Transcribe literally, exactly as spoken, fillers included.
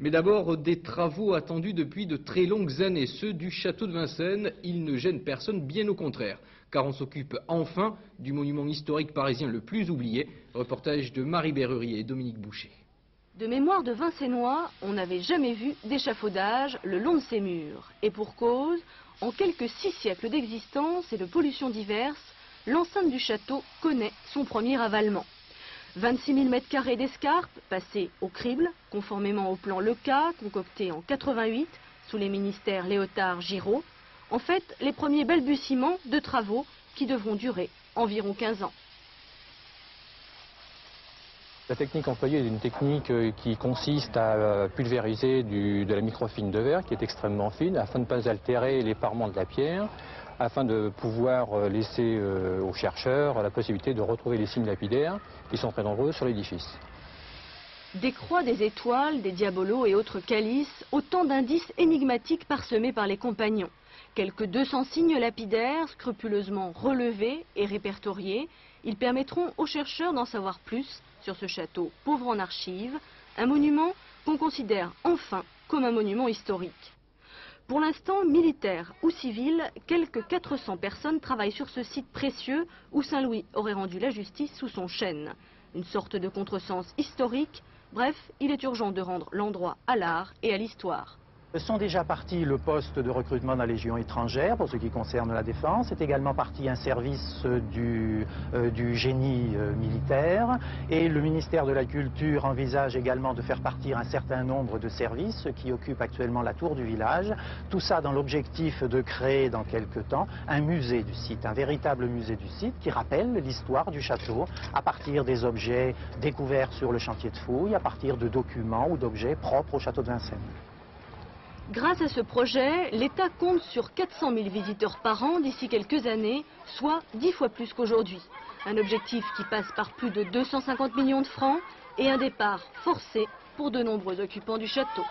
Mais d'abord, des travaux attendus depuis de très longues années. Ceux du château de Vincennes, ils ne gênent personne, bien au contraire. Car on s'occupe enfin du monument historique parisien le plus oublié. Reportage de Marie Berrurier et Dominique Boucher. De mémoire de Vincennois, on n'avait jamais vu d'échafaudage le long de ces murs. Et pour cause, en quelques six siècles d'existence et de pollution diverses, l'enceinte du château connaît son premier avalement. vingt-six mille mètres carrés d'escarpe passés au crible, conformément au plan Leca, concocté en quatre-vingt-huit, sous les ministères Léotard-Giraud. En fait, les premiers balbutiements de travaux qui devront durer environ quinze ans. La technique employée est une technique qui consiste à pulvériser du, de la microfine de verre, qui est extrêmement fine, afin de ne pas altérer les parements de la pierre, afin de pouvoir laisser aux chercheurs la possibilité de retrouver les signes lapidaires qui sont très nombreux sur l'édifice. Des croix, des étoiles, des diabolos et autres calices, autant d'indices énigmatiques parsemés par les compagnons. Quelques deux cents signes lapidaires, scrupuleusement relevés et répertoriés, ils permettront aux chercheurs d'en savoir plus sur ce château pauvre en archives, un monument qu'on considère enfin comme un monument historique. Pour l'instant, militaires ou civils, quelques quatre cents personnes travaillent sur ce site précieux où Saint-Louis aurait rendu la justice sous son chêne. Une sorte de contresens historique. Bref, il est urgent de rendre l'endroit à l'art et à l'histoire. Sont déjà partis le poste de recrutement de la Légion étrangère, pour ce qui concerne la défense, est également parti un service du, euh, du génie euh, militaire, et le ministère de la Culture envisage également de faire partir un certain nombre de services qui occupent actuellement la tour du village, tout ça dans l'objectif de créer dans quelques temps un musée du site, un véritable musée du site qui rappelle l'histoire du château à partir des objets découverts sur le chantier de fouilles, à partir de documents ou d'objets propres au château de Vincennes. Grâce à ce projet, l'État compte sur quatre cent mille visiteurs par an d'ici quelques années, soit dix fois plus qu'aujourd'hui. Un objectif qui passe par plus de deux cent cinquante millions de francs et un départ forcé pour de nombreux occupants du château.